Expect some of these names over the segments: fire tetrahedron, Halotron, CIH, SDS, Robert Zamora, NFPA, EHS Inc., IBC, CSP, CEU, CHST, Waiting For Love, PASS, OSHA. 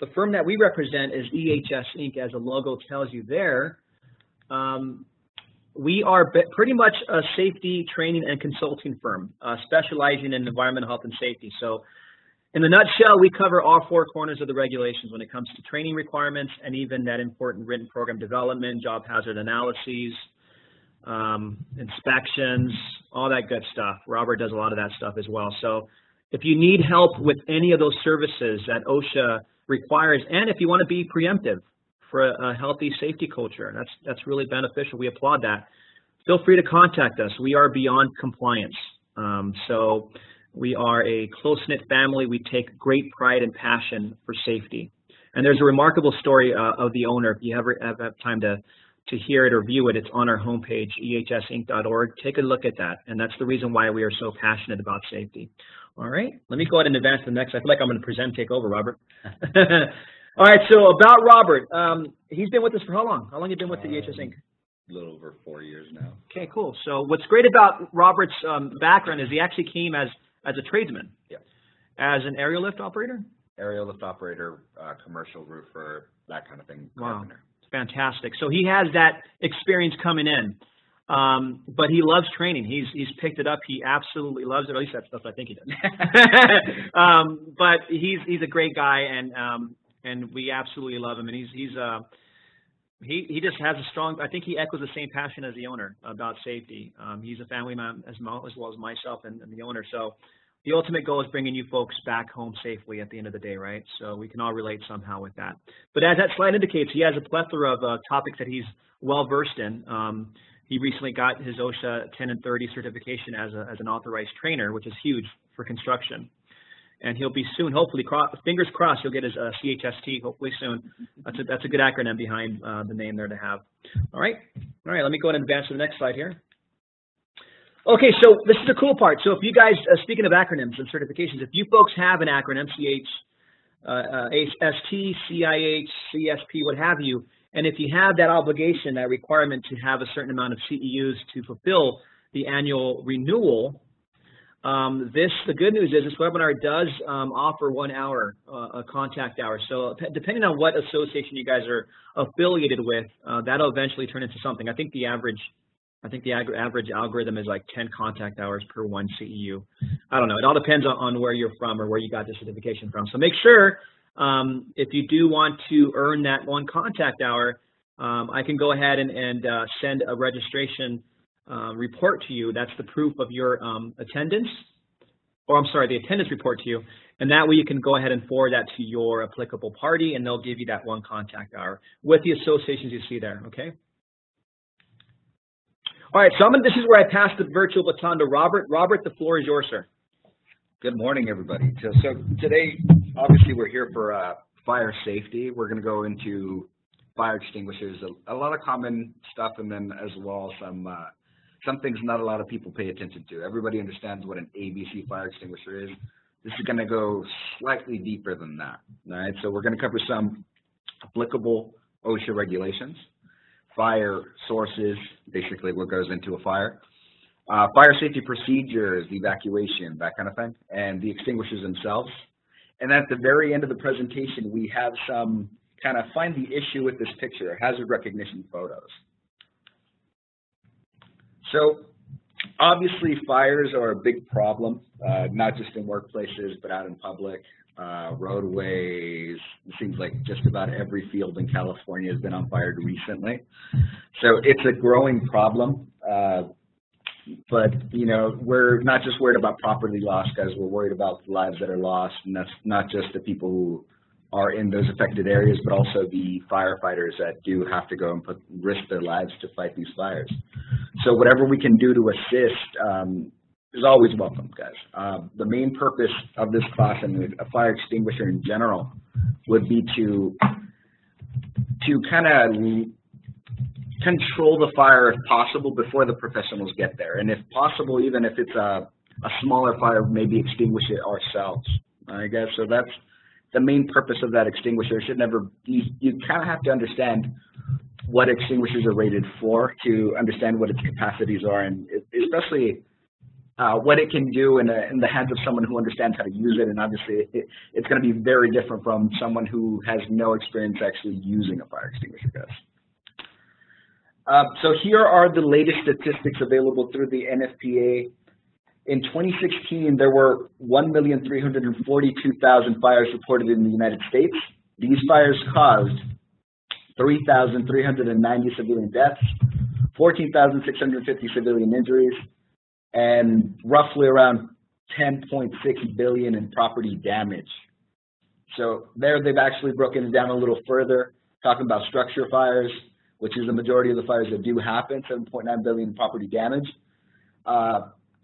The firm that we represent is EHS Inc., as the logo tells you there. We are pretty much a safety training and consulting firm, specializing in environmental health and safety. So in a nutshell, we cover all four corners of the regulations when it comes to training requirements and even that important written program development, job hazard analyses, inspections, all that good stuff. Robert does a lot of that stuff as well. So if you need help with any of those services that OSHA requires, and if you want to be preemptive for a healthy safety culture, that's really beneficial. We applaud that. Feel free to contact us. We are beyond compliance. So we are a close-knit family. We take great pride and passion for safety. And there's a remarkable story of the owner. If you ever have time to hear it or view it, it's on our homepage, ehsinc.org. Take a look at that. And that's the reason why we are so passionate about safety. All right, let me go ahead and advance to the next. I feel like I'm going to present, take over, Robert. All right, so about Robert, he's been with us for how long? How long have you been with the EHS Inc.? A little over 4 years now. Okay, cool. So what's great about Robert's background is he actually came as a tradesman. Yeah. As an aerial lift operator? Aerial lift operator, commercial roofer, that kind of thing. Wow, carpenter. Fantastic. So he has that experience coming in, but he loves training. He's picked it up. He absolutely loves it. At least that's stuff I think he does. But he's a great guy, and we absolutely love him, and he just has a strong, I think he echoes the same passion as the owner about safety. He's a family man as well as myself and the owner. So the ultimate goal is bringing you folks back home safely at the end of the day, right? So we can all relate somehow with that. But as that slide indicates, he has a plethora of topics that he's well versed in. He recently got his OSHA 10 and 30 certification as an authorized trainer, which is huge for construction. And he'll be soon, hopefully, fingers crossed, he'll get his CHST hopefully soon. That's a good acronym behind the name there to have. All right. All right, let me go ahead and advance to the next slide here. Okay, so this is the cool part. So if you guys, speaking of acronyms and certifications, if you folks have an acronym, CHST, CIH, CSP, what have you, and if you have that obligation, that requirement to have a certain amount of CEUs to fulfill the annual renewal, the good news is this webinar does offer 1 hour, a contact hour. So depending on what association you guys are affiliated with, that'll eventually turn into something. I think the average algorithm is like 10 contact hours per one CEU. I don't know. It all depends on where you're from or where you got the certification from. So make sure if you do want to earn that one contact hour, I can go ahead and send a registration report to you. That's the proof of your attendance, or I'm sorry, the attendance report to you, and that way you can go ahead and forward that to your applicable party, and they'll give you that one contact hour with the associations you see there, okay? All right, so this is where I pass the virtual baton to Robert. Robert, the floor is yours, sir. Good morning, everybody. So today, obviously, we're here for fire safety. We're going to go into fire extinguishers, a lot of common stuff, and then as well some things not a lot of people pay attention to. Everybody understands what an ABC fire extinguisher is. This is going to go slightly deeper than that. All right, so we're going to cover some applicable OSHA regulations, fire sources, basically what goes into a fire, fire safety procedures, evacuation, that kind of thing, and the extinguishers themselves. And at the very end of the presentation, we have some kind of find the issue with this picture, hazard recognition photos. So obviously fires are a big problem, not just in workplaces, but out in public, roadways. It seems like just about every field in California has been on fire recently. So it's a growing problem, but you know, we're not just worried about property loss, guys, we're worried about the lives that are lost, and that's not just the people who are in those affected areas, but also the firefighters that do have to go and risk their lives to fight these fires. So whatever we can do to assist is always welcome, guys. The main purpose of this class and a fire extinguisher in general would be to kind of control the fire if possible before the professionals get there. And if possible, even if it's a smaller fire, maybe extinguish it ourselves. All right, guys, so that's the main purpose of that extinguisher. Should never, you kind of have to understand what extinguishers are rated for to understand what its capacities are, and especially what it can do in the hands of someone who understands how to use it. And obviously it's going to be very different from someone who has no experience actually using a fire extinguisher gas. So here are the latest statistics available through the NFPA. In 2016, there were 1,342,000 fires reported in the United States. These fires caused 3,390 civilian deaths, 14,650 civilian injuries, and roughly around $10.6 billion in property damage. So there they've actually broken it down a little further, talking about structure fires, which is the majority of the fires that do happen, $7.9 billion in property damage.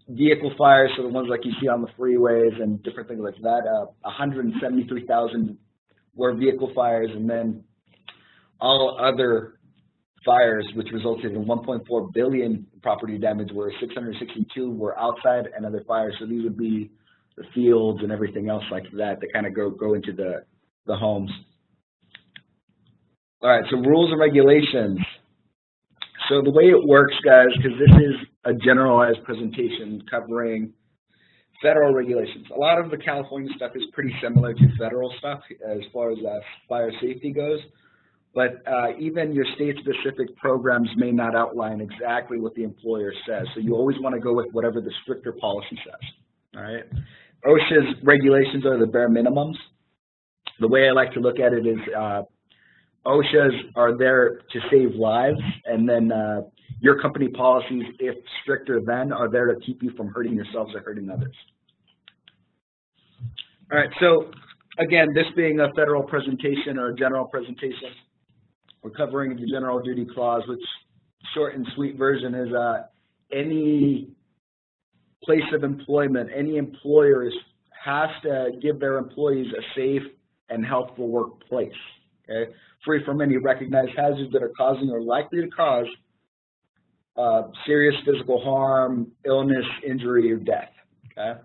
Vehicle fires, so the ones like you see on the freeways and different things like that, 173,000 were vehicle fires, and then all other fires, which resulted in 1.4 billion property damage, where 662 were outside and other fires. So these would be the fields and everything else like that that kind of go into the homes. All right, so rules and regulations. So the way it works, guys, because this is a generalized presentation covering federal regulations. A lot of the California stuff is pretty similar to federal stuff as far as fire safety goes. But even your state-specific programs may not outline exactly what the employer says. So you always want to go with whatever the stricter policy says, all right? OSHA's regulations are the bare minimums. The way I like to look at it is OSHA's are there to save lives, and then your company policies, if stricter than, are there to keep you from hurting yourselves or hurting others. All right, so again, this being a federal presentation or a general presentation, we're covering the general duty clause, which short and sweet version is any place of employment, any employer has to give their employees a safe and helpful workplace, okay? Free from any recognized hazards that are causing or likely to cause serious physical harm, illness, injury, or death, okay?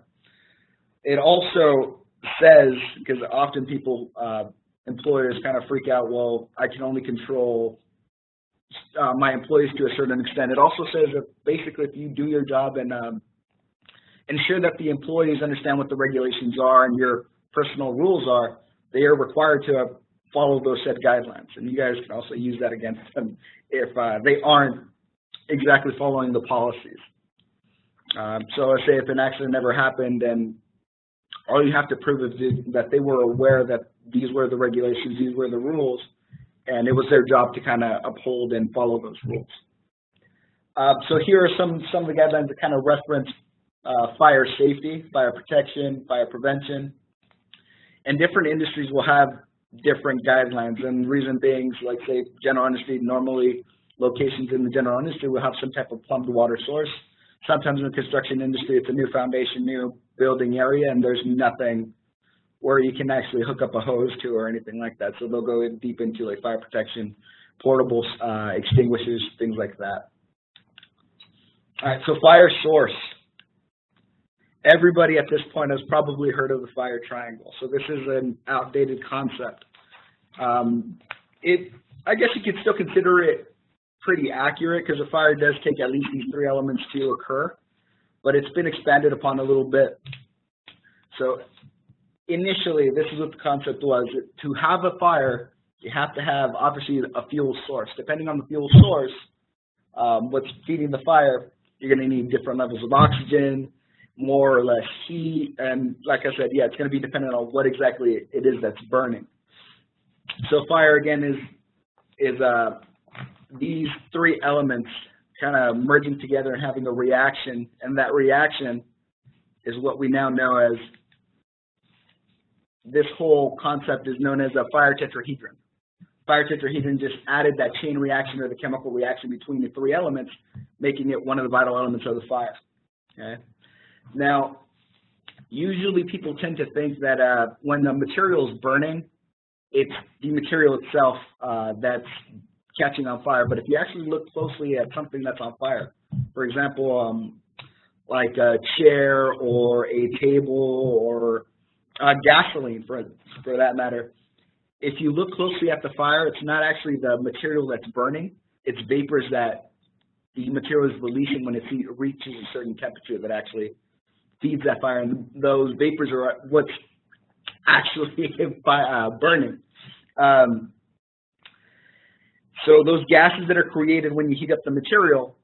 It also says, because often people, employers kind of freak out, well, I can only control my employees to a certain extent. It also says that basically if you do your job and ensure that the employees understand what the regulations are and your personal rules are, they are required to follow those set guidelines. And you guys can also use that against them if they aren't exactly following the policies. So let's say if an accident never happened and all you have to prove is that they were aware that these were the regulations, these were the rules, and it was their job to kind of uphold and follow those rules. So here are some of the guidelines that kind of reference fire safety, fire protection, fire prevention, and different industries will have different guidelines. And the reason being, like say general industry, normally locations in the general industry will have some type of plumbed water source. Sometimes in the construction industry, it's a new foundation, new building area, and there's nothing where you can actually hook up a hose to or anything like that. So they'll go in deep into like fire protection, portable extinguishers, things like that. All right, so fire source. Everybody at this point has probably heard of the fire triangle. So this is an outdated concept. I guess you could still consider it pretty accurate because a fire does take at least these three elements to occur, but it's been expanded upon a little bit. So initially, this is what the concept was. To have a fire, you have to have, obviously, a fuel source. Depending on the fuel source, what's feeding the fire, you're going to need different levels of oxygen, more or less heat, and like I said, yeah, it's going to be dependent on what exactly it is that's burning. So fire, again, is these three elements kind of merging together and having a reaction, and that reaction is what we now know as, this whole concept is known as a fire tetrahedron. Fire tetrahedron just added that chain reaction or the chemical reaction between the three elements, making it one of the vital elements of the fire, okay? Now, usually people tend to think that when the material is burning, it's the material itself that's catching on fire, but if you actually look closely at something that's on fire, for example, like a chair or a table or gasoline for that matter, if you look closely at the fire, it's not actually the material that's burning, it's vapors that the material is releasing when it reaches a certain temperature that actually feeds that fire, and those vapors are what's actually burning. So those gases that are created when you heat up the material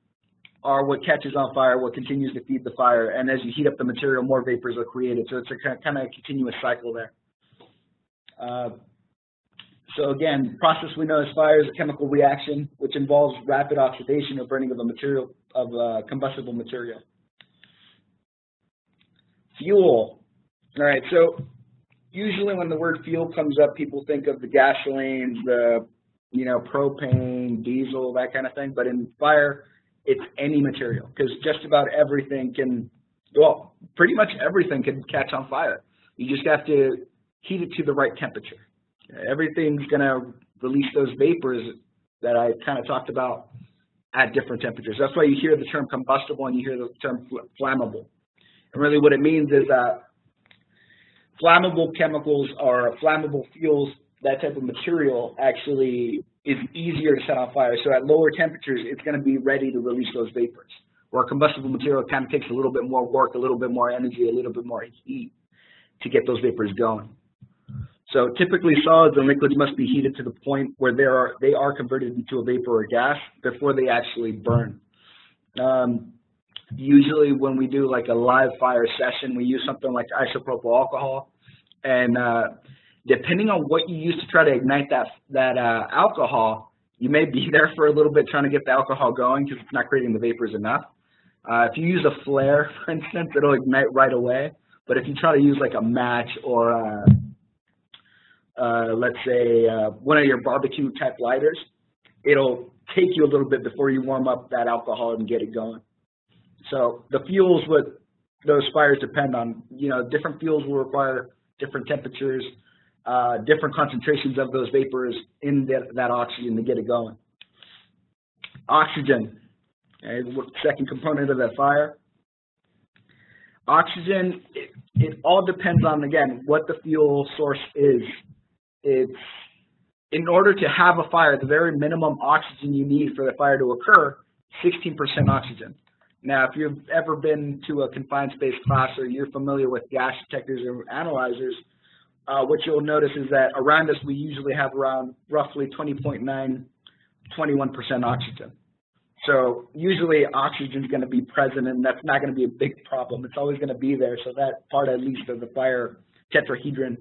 are what catches on fire, what continues to feed the fire, and as you heat up the material, more vapors are created. So it's a kind of a continuous cycle there. So again, the process we know as fire is a chemical reaction which involves rapid oxidation or burning of a material, of a combustible material. Fuel. All right, so usually when the word fuel comes up, people think of the gasoline, the propane, diesel, that kind of thing. But in fire, it's any material, because just about everything can, well, pretty much everything can catch on fire. You just have to heat it to the right temperature. Everything's going to release those vapors that I kind of talked about at different temperatures. That's why you hear the term combustible and you hear the term flammable. And really what it means is that flammable chemicals or flammable fuels, that type of material actually is easier to set on fire. So at lower temperatures, it's going to be ready to release those vapors. Where combustible material kind of takes a little bit more work, a little bit more energy, a little bit more heat to get those vapors going. So typically solids and liquids must be heated to the point where they are converted into a vapor or gas before they actually burn. Usually when we do like a live fire session, we use something like isopropyl alcohol. And depending on what you use to try to ignite that alcohol, you may be there for a little bit trying to get the alcohol going because it's not creating the vapors enough. If you use a flare, for instance, it'll ignite right away. But if you try to use like a match or let's say one of your barbecue type lighters, it'll take you a little bit before you warm up that alcohol and get it going. So the fuels with those fires depend on, different fuels will require different temperatures, different concentrations of those vapors in that oxygen to get it going. Oxygen, okay, second component of that fire. Oxygen, it all depends on, again, what the fuel source is. It's, in order to have a fire, the very minimum oxygen you need for the fire to occur, 16% oxygen. Now, if you've ever been to a confined space class or you're familiar with gas detectors or analyzers, what you'll notice is that around us, we usually have around roughly 20.9, 21% oxygen. So usually oxygen is going to be present, and that's not going to be a big problem. It's always going to be there. So that part, at least, of the fire tetrahedron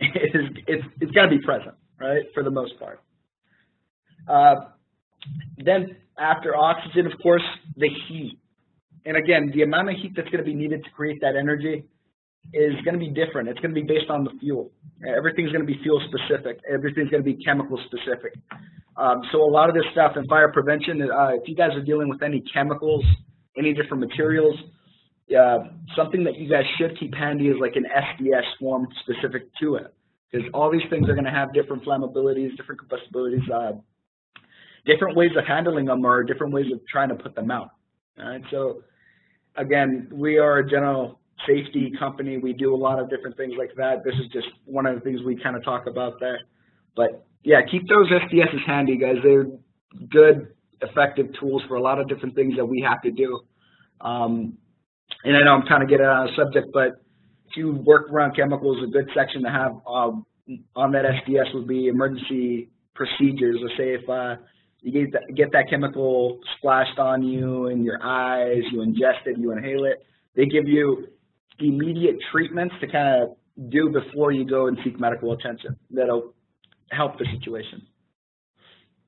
is it's going to be present, right, for the most part. Then after oxygen, of course, the heat. And again, the amount of heat that's going to be needed to create that energy is going to be different. It's going to be based on the fuel. Everything's going to be fuel specific. Everything's going to be chemical specific. So a lot of this stuff in fire prevention, if you guys are dealing with any chemicals, any different materials, something that you guys should keep handy is like an SDS form specific to it. Because all these things are going to have different flammabilities, different combustibilities, different ways of handling them or different ways of trying to put them out. All right, so again, we are a general safety company. We do a lot of different things like that. This is just one of the things we kind of talk about there. But yeah, keep those SDSs handy, guys. They're good, effective tools for a lot of different things that we have to do. And I know I'm kind of getting out of the subject, but if you work around chemicals, a good section to have on that SDS would be emergency procedures. Let's say if you get that chemical splashed on you in your eyes, you ingest it, you inhale it, they give you immediate treatments to kind of do before you go and seek medical attention. That'll help the situation.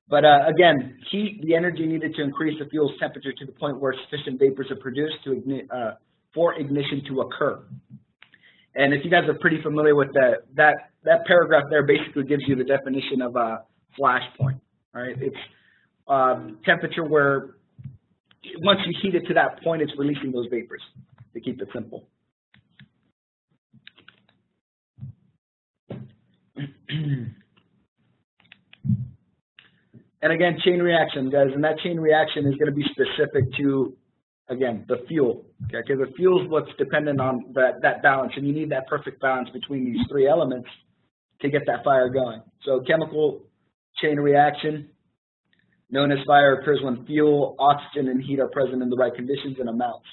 But again, heat, the energy needed to increase the fuel's temperature to the point where sufficient vapors are produced to for ignition to occur. And if you guys are pretty familiar with that paragraph there basically gives you the definition of a flash point, right? It's temperature where once you heat it to that point, it's releasing those vapors, to keep it simple. And again, chain reaction, guys, and that chain reaction is going to be specific to, again, the fuel. Okay, because the fuel is what's dependent on that balance, and you need that perfect balance between these three elements to get that fire going. So chemical chain reaction, known as fire occurs when fuel, oxygen, and heat are present in the right conditions and amounts.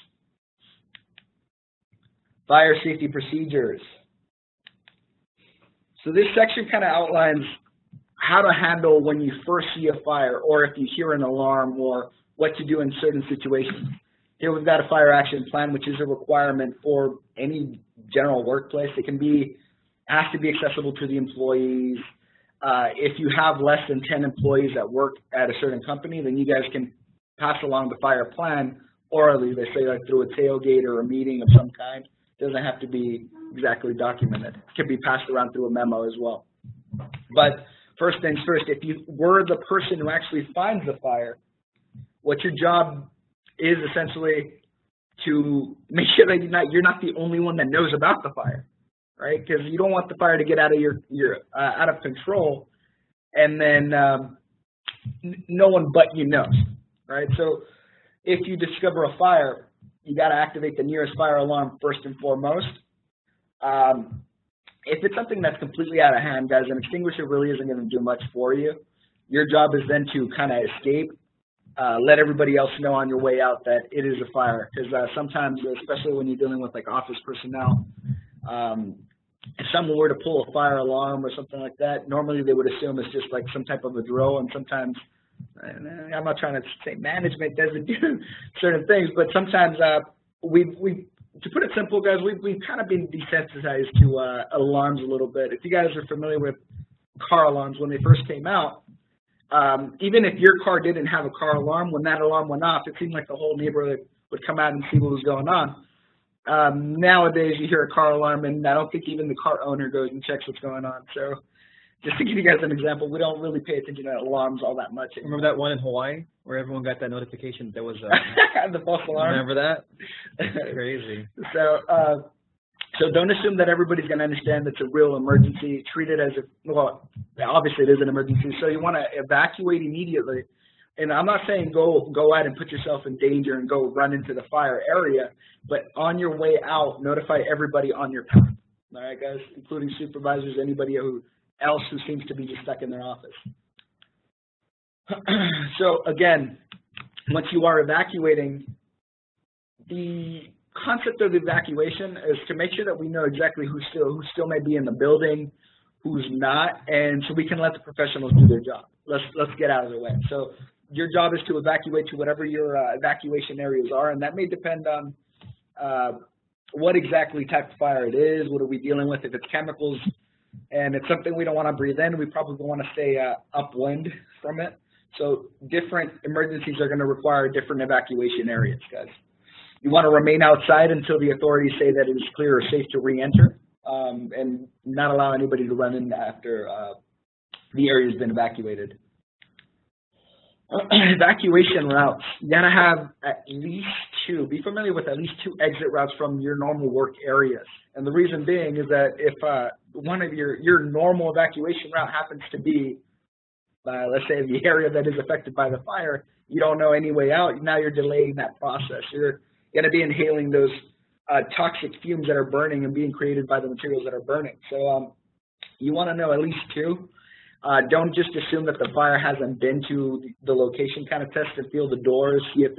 Fire safety procedures. So this section kind of outlines how to handle when you first see a fire, or if you hear an alarm, or what to do in certain situations. Here we've got a fire action plan, which is a requirement for any general workplace. It can be, has to be accessible to the employees. If you have less than 10 employees that work at a certain company, then you guys can pass along the fire plan orally. They say like through a tailgate or a meeting of some kind. It doesn't have to be exactly documented. It can be passed around through a memo as well. But first things first, if you were the person who actually finds the fire, what your job is essentially to make sure that you're not the only one that knows about the fire, right? Because you don't want the fire to get out of out of control, and then no one but you knows, right? So if you discover a fire, you got to activate the nearest fire alarm first and foremost. If it's something that's completely out of hand, guys, an extinguisher really isn't going to do much for you. Your job is then to kind of escape, let everybody else know on your way out that it is a fire, because sometimes, especially when you're dealing with like office personnel, if someone were to pull a fire alarm or something like that, normally they would assume it's just like some type of a drill, and sometimes, I'm not trying to say management doesn't do certain things, but sometimes to put it simple, guys, we've kind of been desensitized to alarms a little bit. If you guys are familiar with car alarms, when they first came out, even if your car didn't have a car alarm, when that alarm went off, it seemed like the whole neighborhood would come out and see what was going on. Nowadays, you hear a car alarm, and I don't think even the car owner goes and checks what's going on. So just to give you guys an example, we don't really pay attention to alarms all that much anymore. Remember that one in Hawaii where everyone got that notification there was a the false alarm? Remember that? That's crazy. So don't assume that everybody's going to understand it's a real emergency. Treat it as a, well, obviously it is an emergency, so you want to evacuate immediately. And I'm not saying go out and put yourself in danger and go run into the fire area, but on your way out, notify everybody on your path. All right, guys, including supervisors, anybody else who seems to be just stuck in their office. So again, once you are evacuating, the concept of evacuation is to make sure that we know exactly who still may be in the building, who's not, and so we can let the professionals do their job. Let's get out of the way. So your job is to evacuate to whatever your evacuation areas are, and that may depend on what exactly type of fire it is, what are we dealing with. If it's chemicals, and it's something we don't want to breathe in, we probably want to stay upwind from it. So different emergencies are going to require different evacuation areas, guys. You want to remain outside until the authorities say that it is clear or safe to re-enter, and not allow anybody to run in after the area has been evacuated. Evacuation routes. You got to have at least two. Be familiar with at least two exit routes from your normal work areas. And the reason being is that if one of your normal evacuation route happens to be, let's say, the area that is affected by the fire, you don't know any way out. Now you're delaying that process. You're going to be inhaling those toxic fumes that are burning and being created by the materials that are burning. So you want to know at least two. Don't just assume that the fire hasn't been to the location. Kind of test and feel the doors, see if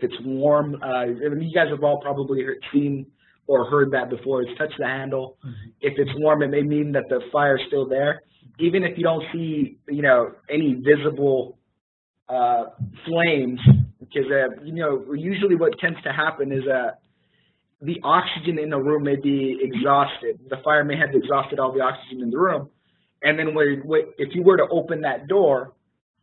it's warm. You guys have all probably seen or heard that before. It's touch the handle. Mm-hmm. If it's warm, it may mean that the fire's still there. Even if you don't see, any visible flames, because usually what tends to happen is the oxygen in the room may be exhausted. The fire may have exhausted all the oxygen in the room. And then if you were to open that door,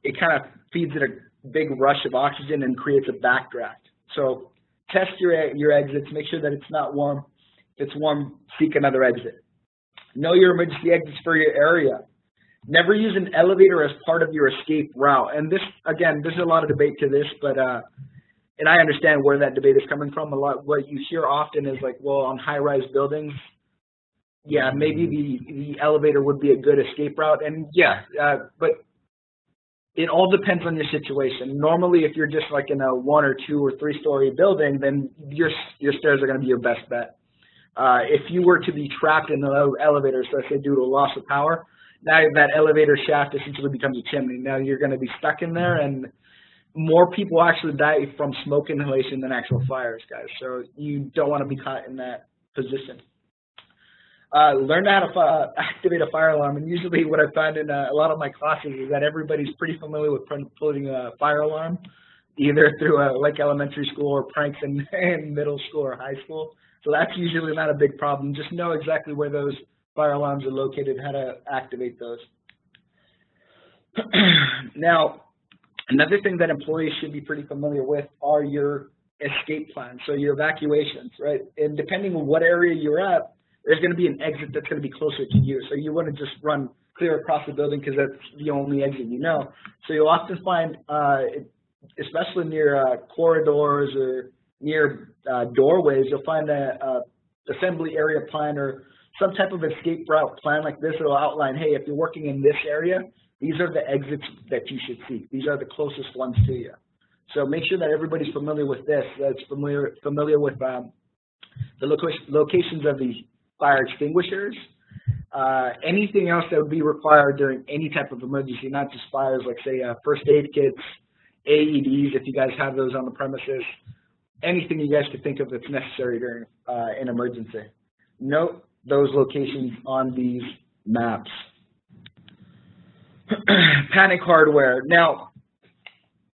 it kind of feeds it a big rush of oxygen and creates a backdraft. So test your exits. Make sure that it's not warm. If it's warm, seek another exit. Know your emergency exits for your area. Never use an elevator as part of your escape route. And this, again, there's a lot of debate to this, but and I understand where that debate is coming from a lot. What you hear often is like, well, on high-rise buildings, yeah, maybe the elevator would be a good escape route, and yeah, but it all depends on your situation. Normally, if you're just like in a 1-, 2-, or 3-story building, then your stairs are going to be your best bet. If you were to be trapped in the elevator, so I say due to a loss of power, now that elevator shaft essentially becomes a chimney. Now you're going to be stuck in there, and more people actually die from smoke inhalation than actual fires, guys. So you don't want to be caught in that position. Learn how to activate a fire alarm, and usually what I find in a lot of my classes is that everybody's pretty familiar with putting a fire alarm, either through like elementary school or pranks in middle school or high school. So that's usually not a big problem. Just know exactly where those fire alarms are located, how to activate those. Now, another thing that employees should be pretty familiar with are your escape plans, so your evacuations, right? And depending on what area you're at, there's going to be an exit that's going to be closer to you. So you want to just run clear across the building because that's the only exit you know. So you'll often find, especially near corridors or near doorways, you'll find an assembly area plan or some type of escape route plan like this. It'll outline, hey, if you're working in this area, these are the exits that you should seek. These are the closest ones to you. So make sure that everybody's familiar with this, that's familiar with the locations of the fire extinguishers, anything else that would be required during any type of emergency, not just fires, like say first aid kits, AEDs, if you guys have those on the premises, anything you guys could think of that's necessary during an emergency. Note those locations on these maps. Panic hardware. Now,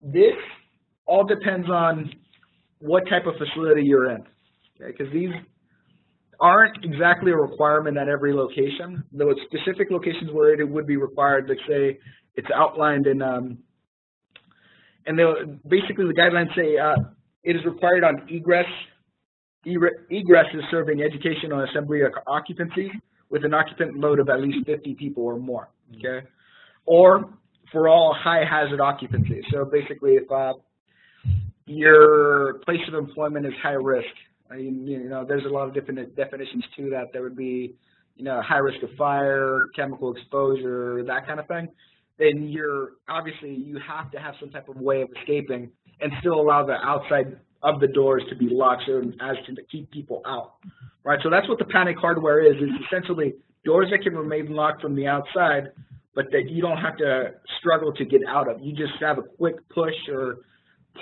this all depends on what type of facility you're in, okay? Because these aren't exactly a requirement at every location, though at specific locations where it would be required, like say it's outlined in, and basically the guidelines say it is required on egresses serving educational assembly or occupancy with an occupant load of at least 50 people or more, okay? Or for all high hazard occupancy. So basically if your place of employment is high risk, you know, there's a lot of different definitions to that. There would be, you know, high risk of fire, chemical exposure, that kind of thing. Then you're obviously, you have to have some type of way of escaping and still allow the outside of the doors to be locked so as to keep people out, right? So that's what the panic hardware is. It's essentially doors that can remain locked from the outside, but that you don't have to struggle to get out of. You just have a quick push or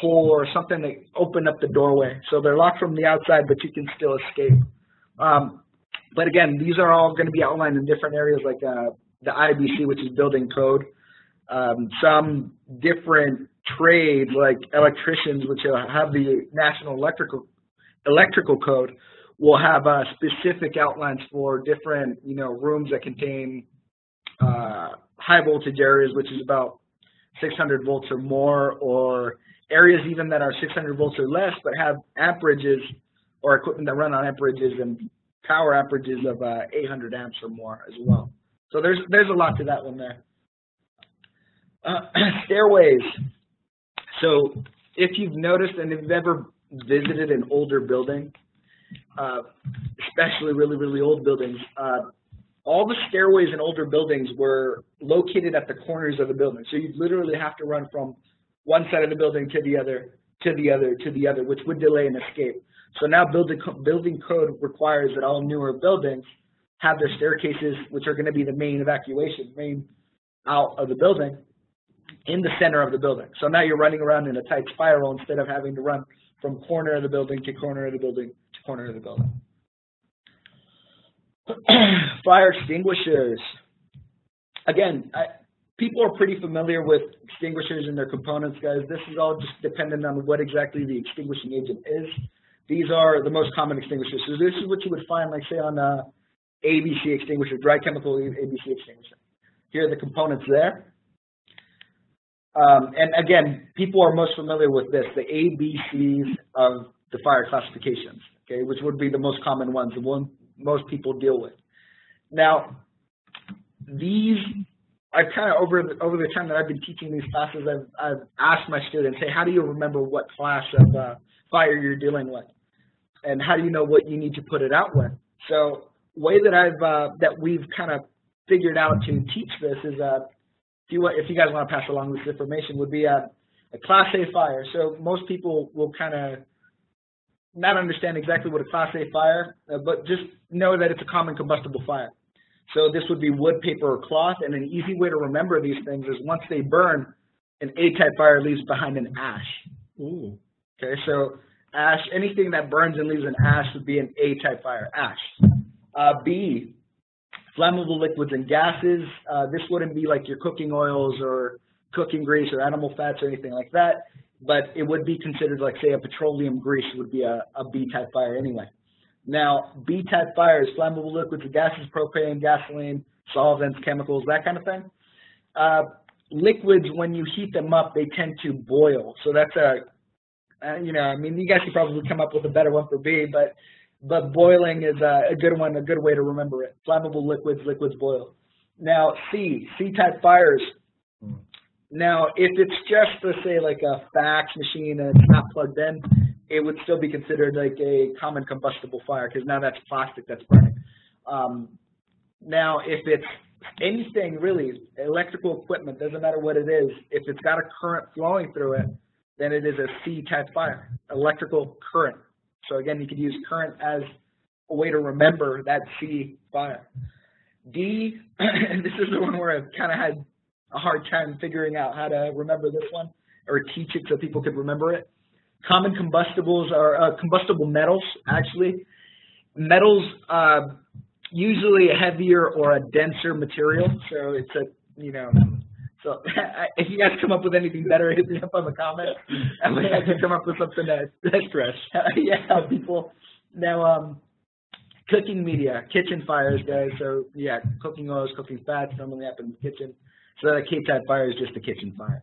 pull or something that open up the doorway. So they're locked from the outside, but you can still escape. But again, these are all going to be outlined in different areas like the IBC, which is building code. Some different trades like electricians, which have the National Electrical Code, will have specific outlines for different, you know, rooms that contain high voltage areas, which is about 600 volts or more, or areas even that are 600 volts or less but have amperages or equipment that run on amperages and power amperages of 800 amps or more as well. So there's a lot to that one there. Stairways. So if you've noticed and if you've ever visited an older building, especially really, really old buildings, all the stairways in older buildings were located at the corners of the building. So you'd literally have to run from one side of the building to the other, to the other, to the other, which would delay an escape. So now building code requires that all newer buildings have their staircases, which are going to be the main evacuation, main out of the building, in the center of the building. So now you're running around in a tight spiral instead of having to run from corner of the building to corner of the building to corner of the building. Fire extinguishers. Again, people are pretty familiar with extinguishers and their components, guys. This is all just dependent on what exactly the extinguishing agent is. These are the most common extinguishers. So this is what you would find, like, say, on ABC extinguisher, dry chemical ABC extinguisher. Here are the components there. And again, people are most familiar with this, the ABCs of the fire classifications, okay, which would be the most common ones, the one most people deal with. Now, these, I've kind of over the time that I've been teaching these classes, I've asked my students, hey, how do you remember what class of fire you're dealing with, and how do you know what you need to put it out with? So, way that we've kind of figured out to teach this is, if you guys want to pass along this information, would be a Class A fire. So most people will kind of not understand exactly what a Class A fire, but just know that it's a common combustible fire. So this would be wood, paper, or cloth. And an easy way to remember these things is once they burn, an A-type fire leaves behind an ash. Ooh. Okay, so ash, anything that burns and leaves an ash would be an A-type fire, ash. B, flammable liquids and gases. This wouldn't be like your cooking oils or cooking grease or animal fats or anything like that, but it would be considered like, say, a petroleum grease would be a B-type fire anyway. Now, B-type fires, flammable liquids and gases, propane, gasoline, solvents, chemicals, that kind of thing. Liquids, when you heat them up, they tend to boil. So that's you know, I mean, you guys could probably come up with a better one for B, but boiling is a good one, a good way to remember it. Flammable liquids, liquids boil. Now, C, C-type fires. Now, if it's just, let's say, like a fax machine and it's not plugged in, it would still be considered like a common combustible fire because now that's plastic that's burning. Now, if it's anything really, electrical equipment, doesn't matter what it is, if it's got a current flowing through it, then it is a C-type fire, electrical current. So again, you could use current as a way to remember that C fire. D, and this is the one where I've kind of had a hard time figuring out how to remember this one or teach it so people could remember it. Common combustibles are combustible metals, actually. Metals, usually a heavier or a denser material. So it's a, you know, so if you guys come up with anything better, hit me up on the comments. I might have to come up with something that's fresh. Yeah, people. Now, cooking media, kitchen fires, guys. So yeah, cooking oils, cooking fats normally happen in the kitchen. So that a K-type fire is just a kitchen fire.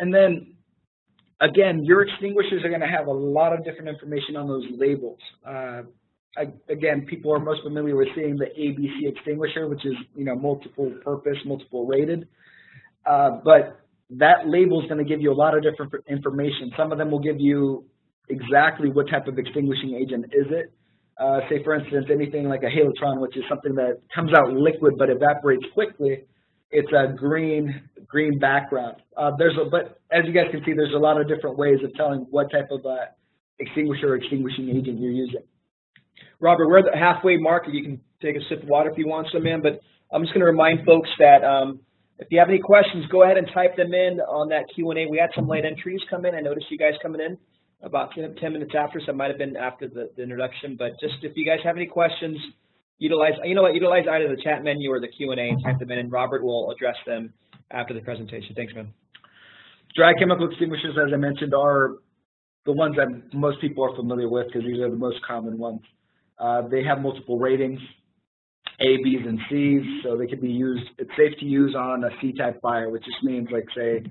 And then, again, your extinguishers are going to have a lot of different information on those labels. Again, people are most familiar with seeing the ABC extinguisher, which is, you know, multiple purpose, multiple rated. But that label is going to give you a lot of different information. Some of them will give you exactly what type of extinguishing agent is it. Say, for instance, anything like a Halotron, which is something that comes out liquid but evaporates quickly. It's a green background. But as you guys can see, there's a lot of different ways of telling what type of extinguisher or extinguishing agent you're using. Robert, we're at the halfway mark. You can take a sip of water if you want some, man. But I'm just going to remind folks that if you have any questions, go ahead and type them in on that Q&A. We had some late entries come in. I noticed you guys coming in about 10 minutes after, so it might have been after the introduction. But just if you guys have any questions, utilize either the chat menu or the Q&A and type them in, and Robert will address them after the presentation. Thanks, man. Dry chemical extinguishers, as I mentioned, are the ones that most people are familiar with because these are the most common ones. They have multiple ratings, A, Bs, and Cs, so they could be used. It's safe to use on a C-type fire, which just means, like, say,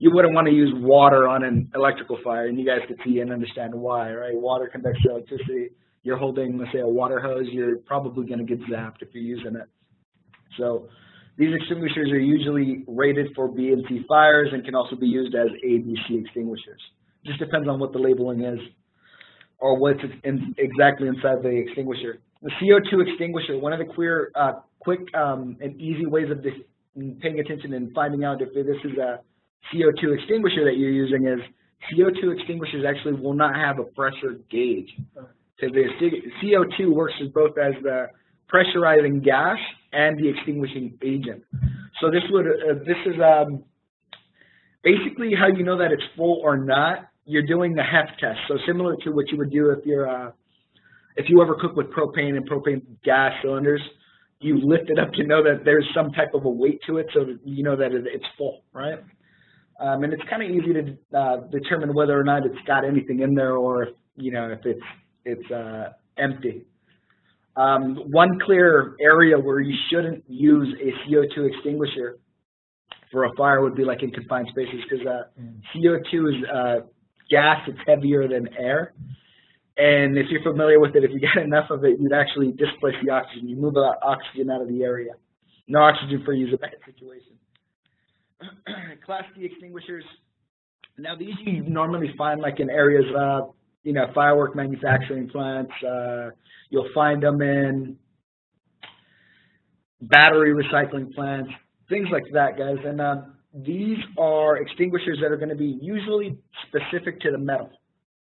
you wouldn't want to use water on an electrical fire, and you guys could see and understand why, right? Water conducts electricity. You're holding, let's say, a water hose, you're probably going to get zapped if you're using it. So these extinguishers are usually rated for B and C fires and can also be used as A, B, C extinguishers. Just depends on what the labeling is or what's exactly inside the extinguisher. The CO2 extinguisher, one of the quick and easy ways of paying attention and finding out if this is a CO2 extinguisher that you're using is CO2 extinguishers actually will not have a pressure gauge. So the CO2 works as both as the pressurizing gas and the extinguishing agent. So this would this is basically how you know that it's full or not. You're doing the HEF test. So similar to what you would do if you're if you ever cook with propane and propane gas cylinders, you lift it up to know that there's some type of a weight to it, so that you know that it's full, right? And it's kind of easy to determine whether or not it's got anything in there, or if, you know, if it's empty. One clear area where you shouldn't use a CO2 extinguisher for a fire would be like in confined spaces, because CO2 is gas. It's heavier than air, and if you're familiar with it, if you get enough of it, you'd actually displace the oxygen. You move the oxygen out of the area. No oxygen for you is a bad situation. Class D extinguishers. Now these you normally find like in areas of you know, firework manufacturing plants. You'll find them in battery recycling plants, things like that, guys. And these are extinguishers that are going to be usually specific to the metal.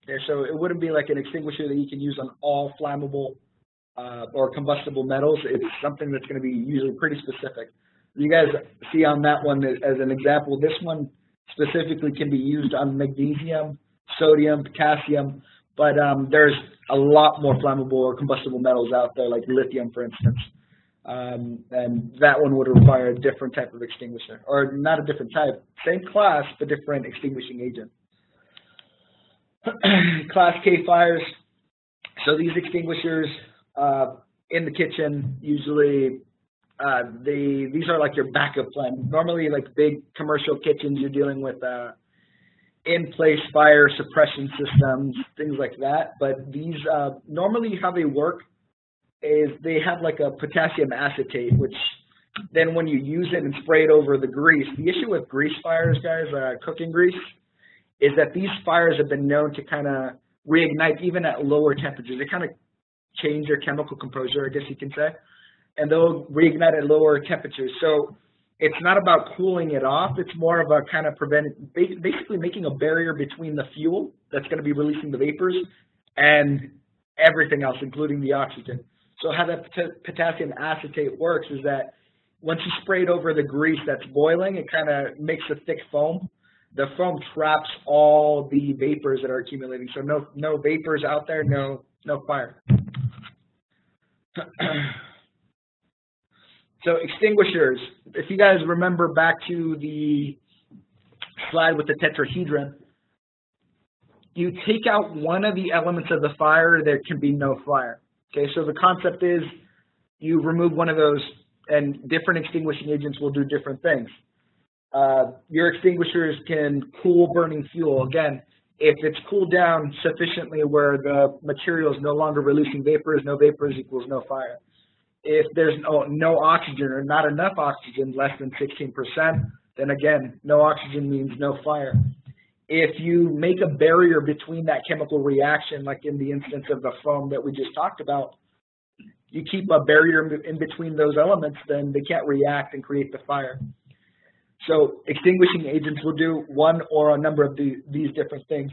Okay, so it wouldn't be like an extinguisher that you can use on all flammable or combustible metals. It's something that's going to be usually pretty specific. You guys see on that one as an example, this one specifically can be used on magnesium, sodium, potassium, but there's a lot more flammable or combustible metals out there, like lithium, for instance. And that one would require a different type of extinguisher, or not a different type, same class, but different extinguishing agent. Class K fires, so these extinguishers in the kitchen, usually these are like your backup plan. Normally, like big commercial kitchens, you're dealing with in-place fire suppression systems, things like that. But these, normally how they work is they have like a potassium acetate, which then when you use it and spray it over the grease, the issue with grease fires, guys, cooking grease, is that these fires have been known to kind of reignite even at lower temperatures. They kind of change their chemical composure, I guess you can say, and they'll reignite at lower temperatures. So it's not about cooling it off. It's more of a kind of basically making a barrier between the fuel that's going to be releasing the vapors and everything else, including the oxygen. So how that potassium acetate works is that once you spray it over the grease that's boiling, it kind of makes a thick foam. The foam traps all the vapors that are accumulating. So no vapors out there, no fire. So extinguishers, if you guys remember back to the slide with the tetrahedron, you take out one of the elements of the fire, there can be no fire. Okay, so the concept is you remove one of those and different extinguishing agents will do different things. Your extinguishers can cool burning fuel. Again, if it's cooled down sufficiently where the material is no longer releasing vapors, no vapors equals no fire. If there's no oxygen or not enough oxygen, less than 16%, then again, no oxygen means no fire. If you make a barrier between that chemical reaction, like in the instance of the foam that we just talked about, you keep a barrier in between those elements, then they can't react and create the fire. So extinguishing agents will do one or a number of these different things.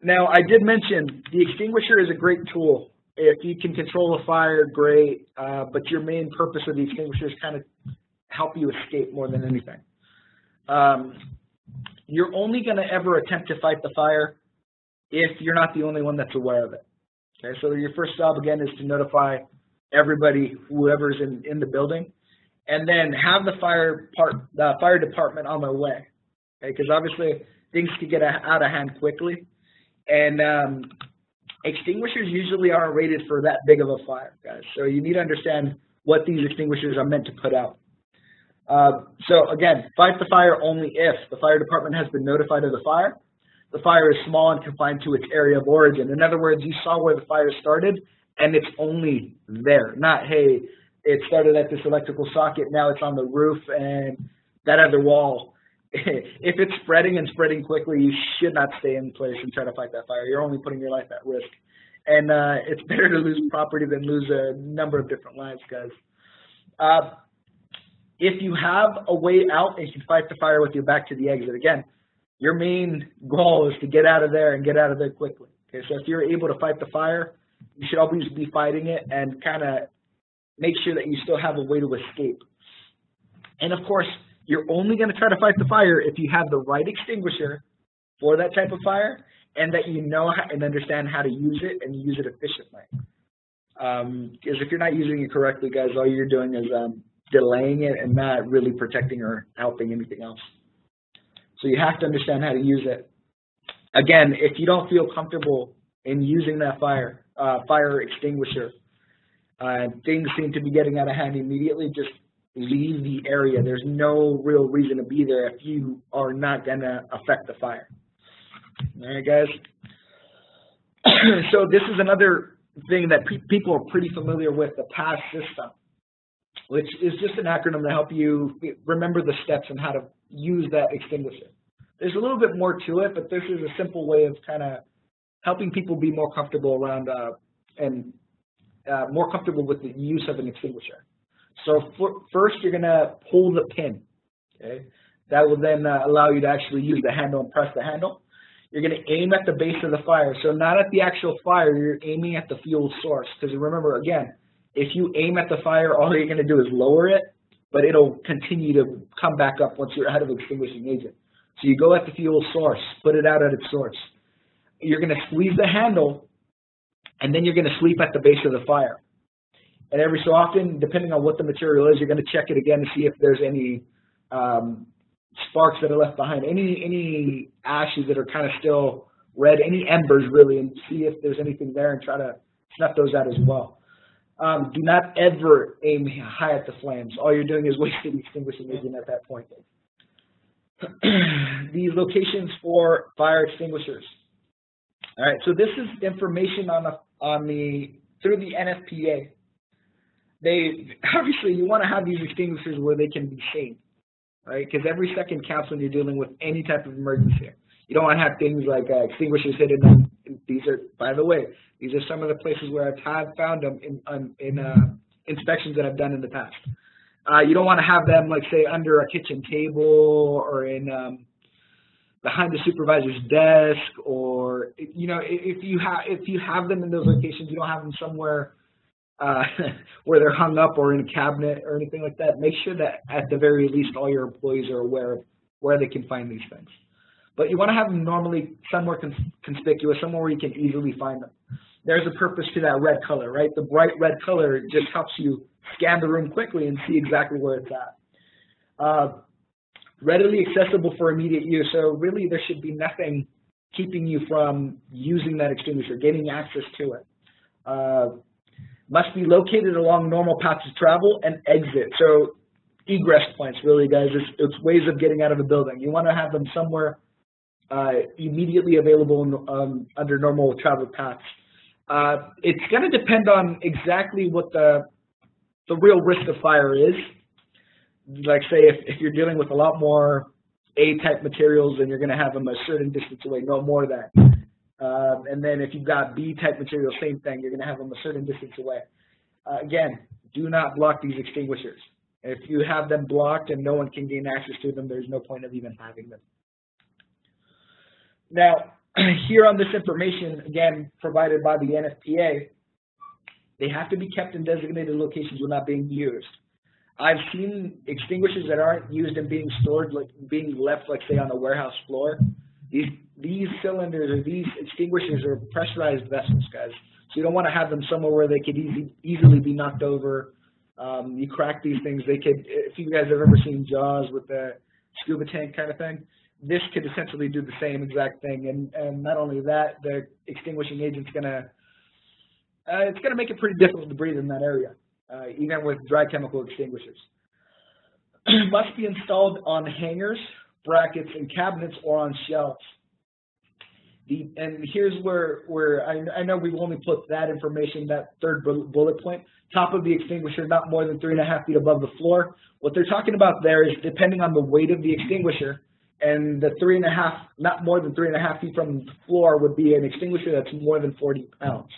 Now, I did mention the extinguisher is a great tool. If you can control a fire, great, but your main purpose of the extinguisher is kind of help you escape more than anything. You're only going to ever attempt to fight the fire if you're not the only one that's aware of it. Okay, so your first job, again, is to notify everybody, whoever's in the building, and then have the fire department on their way, okay? Because obviously things can get out of hand quickly, and extinguishers usually aren't rated for that big of a fire, guys. So you need to understand what these extinguishers are meant to put out. So again, fight the fire only if the fire department has been notified of the fire. The fire is small and confined to its area of origin. In other words, you saw where the fire started, and it's only there. Not, hey, it started at this electrical socket, now it's on the roof and that other wall. If it's spreading and spreading quickly, you should not stay in place and try to fight that fire. You're only putting your life at risk. And it's better to lose property than lose a number of different lives, guys. If you have a way out, you can fight the fire with your back to the exit. Again, your main goal is to get out of there and get out of there quickly. Okay, so if you're able to fight the fire, you should always be fighting it and kind of make sure that you still have a way to escape. And, of course, you're only going to try to fight the fire if you have the right extinguisher for that type of fire and that you know and understand how to use it and use it efficiently. Because if you're not using it correctly, guys, all you're doing is delaying it and not really protecting or helping anything else. So you have to understand how to use it. Again, if you don't feel comfortable in using that fire extinguisher, things seem to be getting out of hand immediately, just leave the area. There's no real reason to be there if you are not going to affect the fire. All right, guys? So this is another thing that people are pretty familiar with, the PASS system, which is just an acronym to help you remember the steps and how to use that extinguisher. There's a little bit more to it, but this is a simple way of kind of helping people be more comfortable around and more comfortable with the use of an extinguisher. So first, you're going to pull the pin. Okay? That will then allow you to actually use the handle and press the handle. You're going to aim at the base of the fire. So not at the actual fire, you're aiming at the fuel source. Because remember, again, if you aim at the fire, all you're going to do is lower it, but it'll continue to come back up once you're out of extinguishing agent. So you go at the fuel source, put it out at its source. You're going to squeeze the handle, and then you're going to sleep at the base of the fire. And every so often, depending on what the material is, you're going to check it again to see if there's any sparks that are left behind, any ashes that are kind of still red, any embers really, and see if there's anything there and try to snuff those out as well. Do not ever aim high at the flames. All you're doing is wasting extinguishing agent at that point. The locations for fire extinguishers. All right, so this is information through the NFPA. They obviously, you want to have these extinguishers where they can be seen, right? Because every second counts when you're dealing with any type of emergency. You don't want to have things like extinguishers hidden. These are, by the way, these are some of the places where I've found them in inspections that I've done in the past. You don't want to have them, like, say, under a kitchen table or in behind the supervisor's desk, or, you know, if you have them in those locations, you don't have them somewhere where they're hung up or in a cabinet or anything like that. Make sure that at the very least all your employees are aware of where they can find these things. But you want to have them normally somewhere conspicuous, somewhere where you can easily find them. There's a purpose to that red color, right? The bright red color just helps you scan the room quickly and see exactly where it's at. Readily accessible for immediate use. So really there should be nothing keeping you from using that extinguisher, getting access to it. Must be located along normal paths of travel and exit. So egress points, really, guys, it's ways of getting out of the building. You want to have them somewhere immediately available under normal travel paths. It's going to depend on exactly what the real risk of fire is. Like, say, if you're dealing with a lot more A-type materials, then you're going to have them a certain distance away, no more than. And then if you've got B-type materials, same thing, you're going to have them a certain distance away. Again, do not block these extinguishers. If you have them blocked and no one can gain access to them, there's no point of even having them. Now, here on this information, again, provided by the NFPA, they have to be kept in designated locations when not being used. I've seen extinguishers that aren't used and being stored, like being left, like, say, on a warehouse floor. These cylinders or these extinguishers are pressurized vessels, guys. So you don't want to have them somewhere where they could easily be knocked over. You crack these things. They could, if you guys have ever seen Jaws with the scuba tank kind of thing, this could essentially do the same exact thing. And not only that, the extinguishing agent's going to make it pretty difficult to breathe in that area, even with dry chemical extinguishers. Must be installed on hangers, brackets, and cabinets, or on shelves. And here's where I know we've only put that information, that third bullet point, top of the extinguisher, not more than 3.5 feet above the floor. What they're talking about there is, depending on the weight of the extinguisher, and the not more than 3.5 feet from the floor would be an extinguisher that's more than 40 pounds.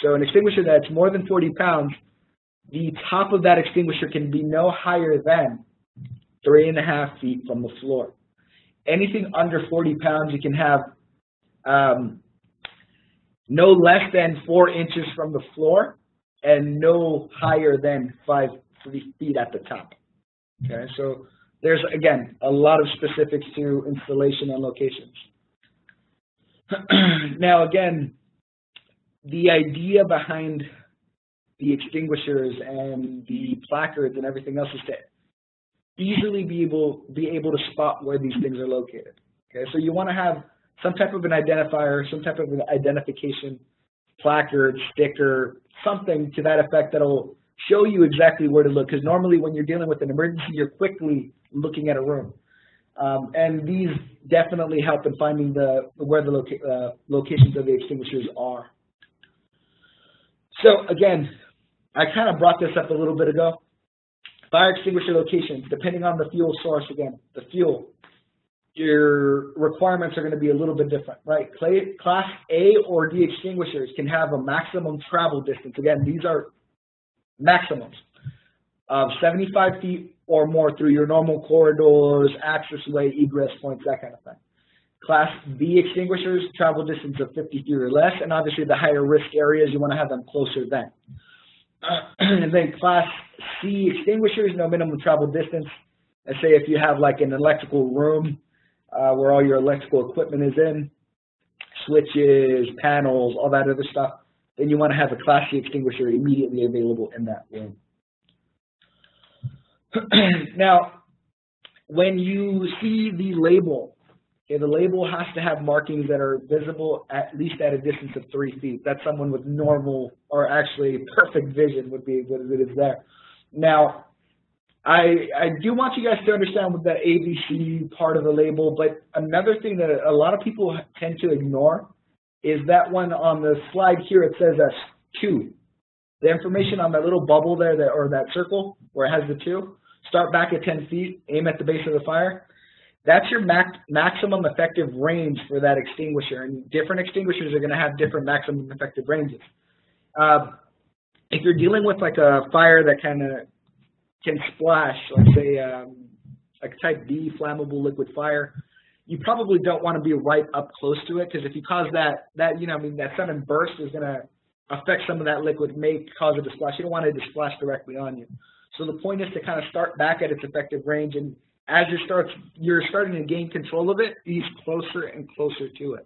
So an extinguisher that's more than 40 pounds, the top of that extinguisher can be no higher than 3.5 feet from the floor. Anything under 40 pounds, you can have no less than 4 inches from the floor and no higher than 5 feet at the top. Okay, so there's, again, a lot of specifics to installation and locations. Now, again, the idea behind the extinguishers and the placards and everything else is to easily be able to spot where these things are located. Okay, so you want to have some type of an identifier, some type of an identification placard, sticker, something to that effect that'll show you exactly where to look. Because normally, when you're dealing with an emergency, you're quickly looking at a room, and these definitely help in finding where the locations of the extinguishers are. So again, I kind of brought this up a little bit ago. Fire extinguisher locations, depending on the fuel source, again, the fuel, your requirements are going to be a little bit different, right? Class A or D extinguishers can have a maximum travel distance. Again, these are maximums of 75 feet or more through your normal corridors, accessway, egress points, that kind of thing. Class B extinguishers, travel distance of 53 or less, and obviously the higher risk areas, you want to have them closer then. And then Class C extinguishers, no minimum travel distance. Let's say if you have like an electrical room where all your electrical equipment is in, switches, panels, all that other stuff, then you want to have a Class C extinguisher immediately available in that room. Now, when you see the label, okay, the label has to have markings that are visible at least at a distance of 3 feet. That's someone with normal or actually perfect vision would be what it is there. Now, I do want you guys to understand with that ABC part of the label, but another thing that a lot of people tend to ignore is that one on the slide here. It says that's 2. The information on that little bubble there, that, or that circle where it has the 2, start back at 10 feet, aim at the base of the fire. That's your maximum effective range for that extinguisher, and different extinguishers are going to have different maximum effective ranges. If you're dealing with like a fire that kind of can splash, let's say like type B flammable liquid fire, you probably don't want to be right up close to it, because if you cause that, you know, I mean, that sudden burst is going to affect some of that liquid, may cause it to splash. You don't want it to splash directly on you. So the point is to kind of start back at its effective range, and as it starts, you're starting to gain control of it, ease closer and closer to it.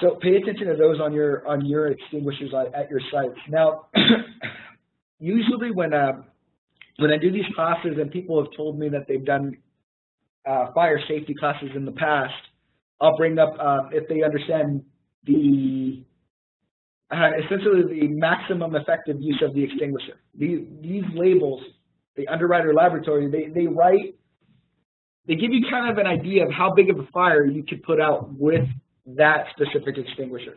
So pay attention to those on your extinguishers at your sites. Now, usually when I do these classes, and people have told me that they've done fire safety classes in the past, I'll bring up if they understand the essentially the maximum effective use of the extinguisher. These labels, the Underwriter Laboratory, they write, they give you kind of an idea of how big of a fire you could put out with that specific extinguisher.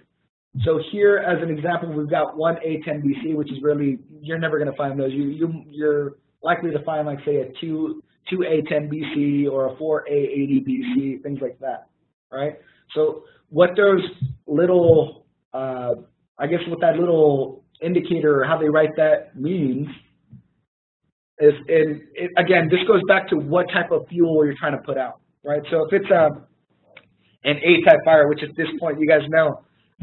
So here, as an example, we've got one A10BC, which is really, you're never going to find those. You're likely to find, like, say, a two A10BC or a 4 A80BC, things like that, right? So what those little, I guess what that little indicator or how they write that means is, and it, again, this goes back to what type of fuel you're trying to put out, right? So if it's an A-type fire, which at this point you guys know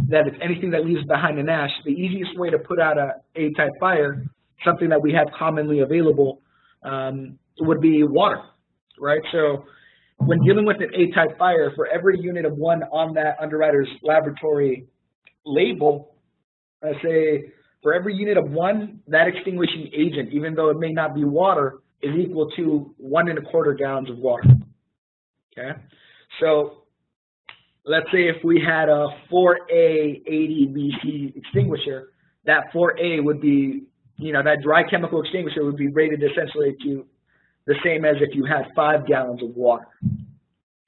that it's anything that leaves behind an ash, the easiest way to put out an A-type fire, something that we have commonly available, would be water, right? So when dealing with an A-type fire, for every unit of one on that Underwriter's Laboratory label, let's say, for every unit of one, that extinguishing agent, even though it may not be water, is equal to 1¼ gallons of water, okay? So let's say if we had a 4A80BC extinguisher, that 4A would be, you know, that dry chemical extinguisher would be rated essentially to the same as if you had 5 gallons of water,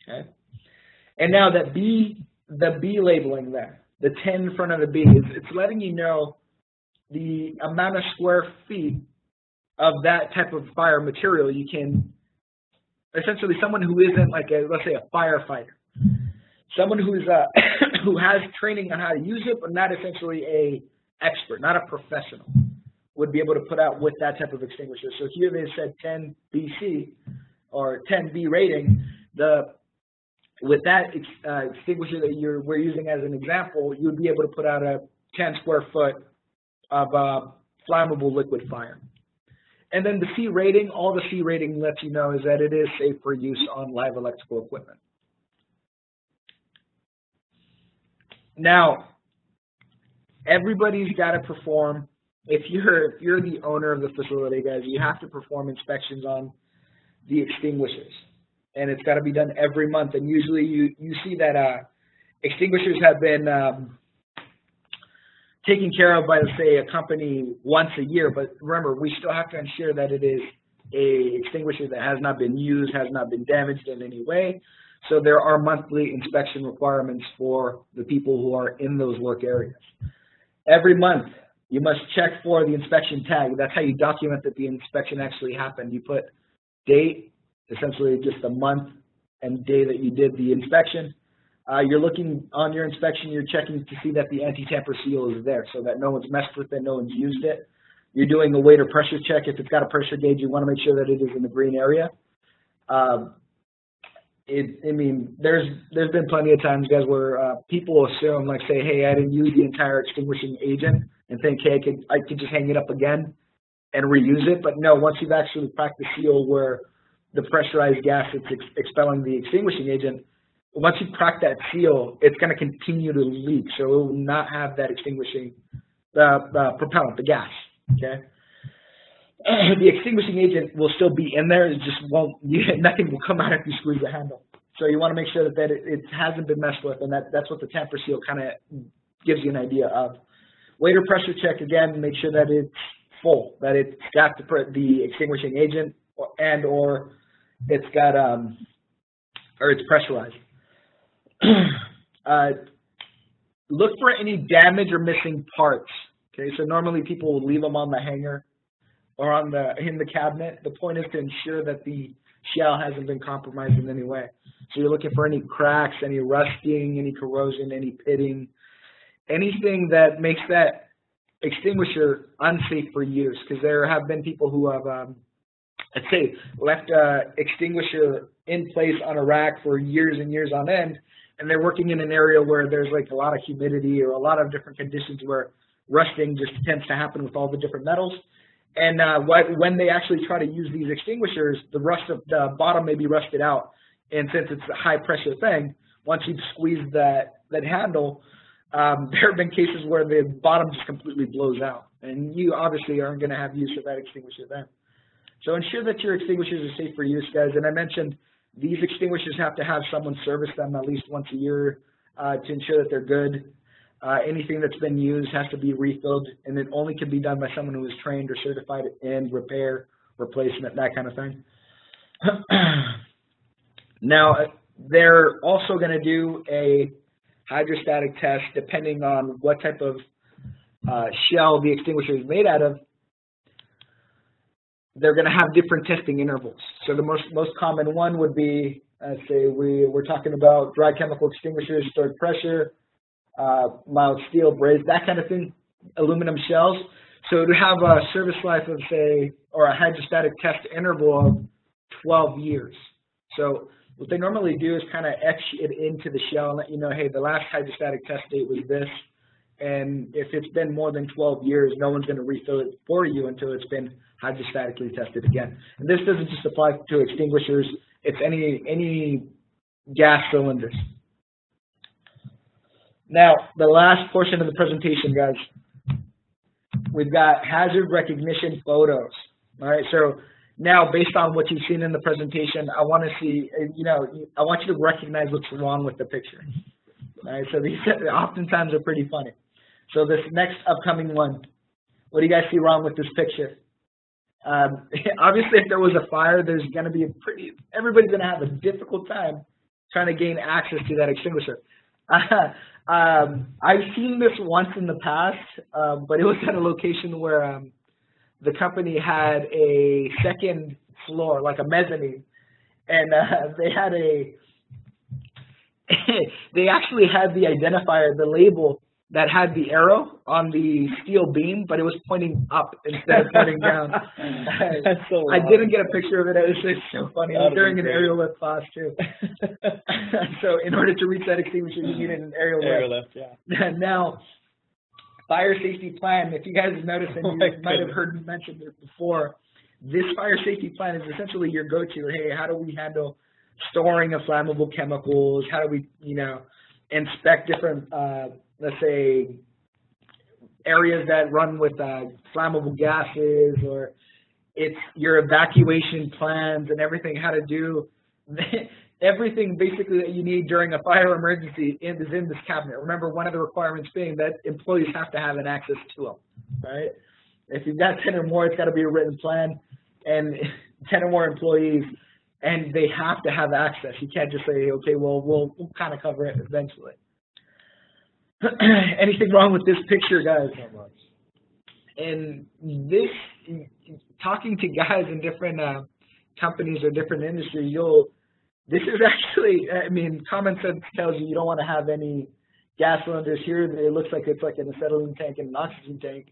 okay? And now that B, the B labeling there, the 10 in front of the B, it's letting you know the amount of square feet of that type of fire material you can, essentially someone who isn't like a, let's say a firefighter, someone who's who has training on how to use it, but not essentially a expert, not a professional, would be able to put out with that type of extinguisher. So here they said 10 BC or 10B rating, with that extinguisher that we're using as an example, you would be able to put out a 10 square foot of flammable liquid fire. And then the C rating, all the C rating lets you know is that it is safe for use on live electrical equipment. Now, everybody's got to perform, if you're the owner of the facility, guys, you have to perform inspections on the extinguishers. And it's got to be done every month. And usually you see that extinguishers have been taken care of by, say, a company once a year, but remember, we still have to ensure that it is a extinguisher that has not been used, has not been damaged in any way. So there are monthly inspection requirements for the people who are in those work areas. Every month, you must check for the inspection tag. That's how you document that the inspection actually happened. You put date, essentially just the month and day that you did the inspection. You're looking on your inspection, you're checking to see that the anti-tamper seal is there so that no one's messed with it, no one's used it. You're doing a weight or pressure check. If it's got a pressure gauge, you want to make sure that it is in the green area. I mean, there's been plenty of times, guys, where people assume, like, say, hey, I didn't use the entire extinguishing agent, and think, hey, I could just hang it up again and reuse it. But no, once you've actually cracked the seal where the pressurized gas is expelling the extinguishing agent, once you crack that seal, it's going to continue to leak, so it will not have that extinguishing propellant, the gas. Okay. The extinguishing agent will still be in there. It just won't. Nothing will come out if you squeeze the handle. So you want to make sure that it hasn't been messed with, and that's what the tamper seal kind of gives you an idea of. Later pressure check again. Make sure that it's full, that it's got the extinguishing agent, or it's got or it's pressurized. Look for any damage or missing parts. Okay, so normally people will leave them on the hanger or on in the cabinet. The point is to ensure that the shell hasn't been compromised in any way. So you're looking for any cracks, any rusting, any corrosion, any pitting, anything that makes that extinguisher unsafe for use. Because there have been people who have, let's say, left an extinguisher in place on a rack for years and years on end, and they're working in an area where there's like a lot of humidity or a lot of different conditions where rusting just tends to happen with all the different metals. And when they actually try to use these extinguishers, the rust of the bottom may be rusted out. And since it's a high-pressure thing, once you've squeezed that handle, there have been cases where the bottom just completely blows out. And you obviously aren't going to have use of that extinguisher then. So ensure that your extinguishers are safe for use, guys. And I mentioned these extinguishers have to have someone service them at least once a year to ensure that they're good. Anything that's been used has to be refilled, and it only can be done by someone who is trained or certified in repair, replacement, that kind of thing. Now, they're also going to do a hydrostatic test depending on what type of shell the extinguisher is made out of. They're going to have different testing intervals. So the most common one would be, let's say we're talking about dry chemical extinguishers, stored pressure, mild steel, brazed, that kind of thing, aluminum shells. So to have a service life of, say, or a hydrostatic test interval of 12 years. So what they normally do is kind of etch it into the shell and let you know, hey, the last hydrostatic test date was this. And if it's been more than 12 years, no one's going to refill it for you until it's been hydrostatically tested again. And this doesn't just apply to extinguishers. It's any gas cylinders. Now, the last portion of the presentation, guys, we've got hazard recognition photos. All right, so now based on what you've seen in the presentation, I want to see, I want you to recognize what's wrong with the picture. All right, so these oftentimes are pretty funny. So this next upcoming one, what do you guys see wrong with this picture? Obviously, if there was a fire, there's going to be everybody's going to have a difficult time trying to gain access to that extinguisher. I've seen this once in the past, but it was at a location where the company had a second floor, like a mezzanine, and they had they actually had the identifier, the label that had the arrow on the steel beam, but it was pointing up instead of pointing down. That's so wild. I didn't get a picture of it. It was just so funny. It was during an aerial lift class too. So in order to reach that extinguisher, you needed an aerial lift. Yeah. Now, fire safety plan. If you guys have noticed, and you might have heard me mention this before, this fire safety plan is essentially your go-to. Hey, how do we handle storing of flammable chemicals? How do we, inspect different let's say, areas that run with flammable gases, or it's your evacuation plans and everything, how to do everything basically that you need during a fire emergency is in this cabinet. Remember, one of the requirements being that employees have to have an access to them, right? If you've got 10 or more, it's got to be a written plan, and 10 or more employees, and they have to have access. You can't just say, okay, well, we'll kind of cover it eventually. Anything wrong with this picture, guys? And this, talking to guys in different companies or different industries, this is actually, I mean, common sense tells you don't want to have any gas cylinders here. It looks like it's like an acetylene tank and an oxygen tank,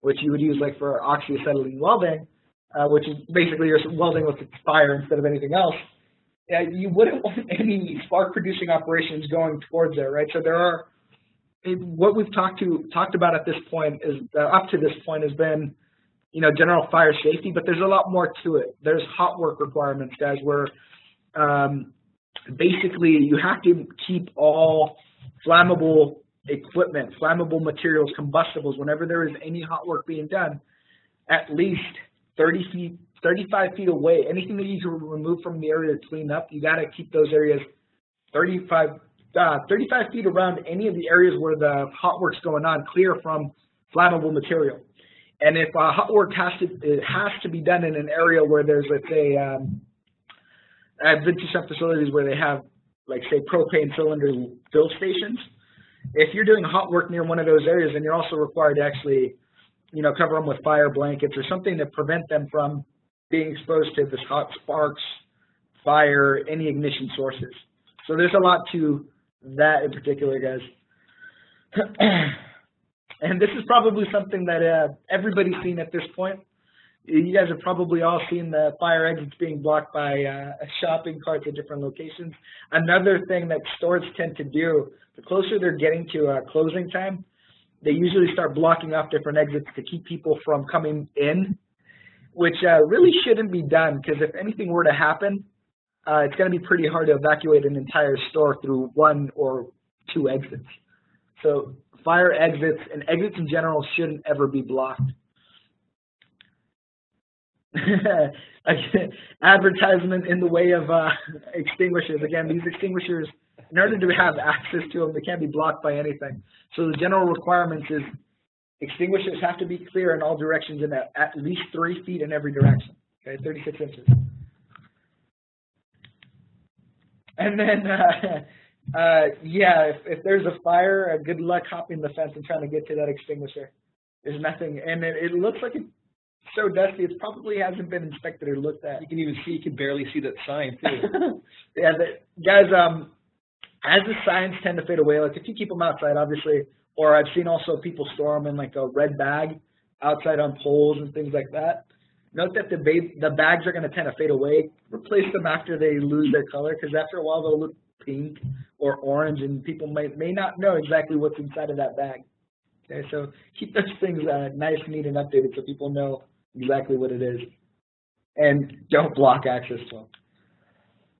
which you would use like for oxyacetylene welding, which is basically you're welding with fire instead of anything else. you wouldn't want any spark-producing operations going towards there, right? So there are, what we've talked about at this point is, up to this point has been, you know, general fire safety, but there's a lot more to it. There's hot work requirements, guys, where basically you have to keep all flammable equipment, flammable materials, combustibles, whenever there is any hot work being done, at least 30 feet, 35 feet away. Anything that you can remove from the area to clean up, you got to keep those areas 35 feet around any of the areas where the hot work's going on, clear from flammable material. And if hot work has to be done in an area where there's, let's say, I've been to some facilities where they have, like, say, propane cylinder fill stations. If you're doing hot work near one of those areas, then you're also required to actually, you know, cover them with fire blankets or something to prevent them from being exposed to this hot sparks, fire, any ignition sources. So there's a lot to that in particular, guys. And this is probably something that everybody's seen at this point. You guys have probably all seen the fire exits being blocked by shopping carts at different locations. Another thing that stores tend to do, the closer they're getting to closing time, they usually start blocking off different exits to keep people from coming in, which really shouldn't be done, because if anything were to happen, it's going to be pretty hard to evacuate an entire store through one or two exits. So fire exits and exits in general shouldn't ever be blocked. Advertisement in the way of extinguishers. Again, these extinguishers, in order to have access to them, they can't be blocked by anything. So the general requirements is extinguishers have to be clear in all directions and at least 3 feet in every direction, okay, 36 inches. And then, yeah, if there's a fire, good luck hopping the fence and trying to get to that extinguisher. There's nothing, and it looks like it's so dusty, it probably hasn't been inspected or looked at. You can even see, you can barely see that sign too. Yeah, guys, as the signs tend to fade away, like if you keep them outside, obviously, or I've seen also people store them in like a red bag outside on poles and things like that. Note that the bags are going to tend to fade away. Replace them after they lose their color, because after a while they'll look pink or orange, and people may not know exactly what's inside of that bag. Okay, so keep those things nice, neat, and updated so people know exactly what it is, and don't block access to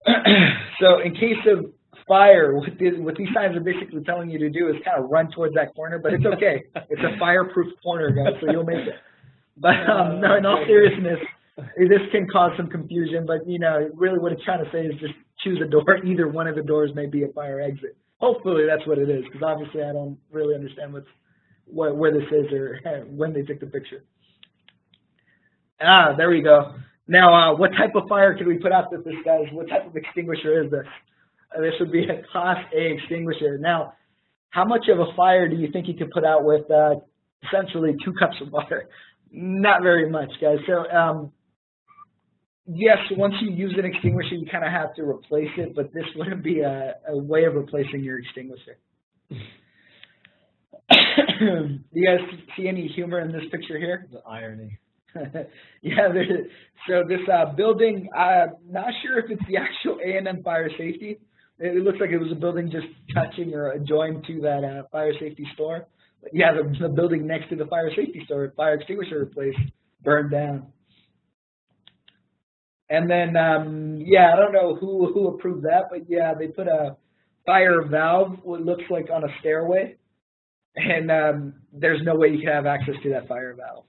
them. So in case of fire, what these signs are basically telling you to do is kind of run towards that corner, but it's okay. It's a fireproof corner, guys, so you'll make it. But no, in all seriousness, this can cause some confusion, but you know, really what it's trying to say is just choose a door. Either one of the doors may be a fire exit. Hopefully that's what it is, because obviously I don't really understand where this is or when they took the picture. Ah, there we go. Now, what type of fire can we put out with this, guys? What type of extinguisher is this? This would be a Class A extinguisher. Now, how much of a fire do you think you could put out with essentially 2 cups of water? Not very much, guys. So, yes, once you use an extinguisher, you kind of have to replace it, but this wouldn't be a way of replacing your extinguisher. Do you guys see any humor in this picture here? The irony. Yeah, so this building, I'm not sure if it's the actual A&M Fire Safety. It looks like it was a building just touching or adjoined to that fire safety store. But yeah, the building next to the fire safety store, fire extinguisher place, burned down. And then, yeah, I don't know who approved that, but yeah, they put a fire valve, what looks like on a stairway, and there's no way you can have access to that fire valve.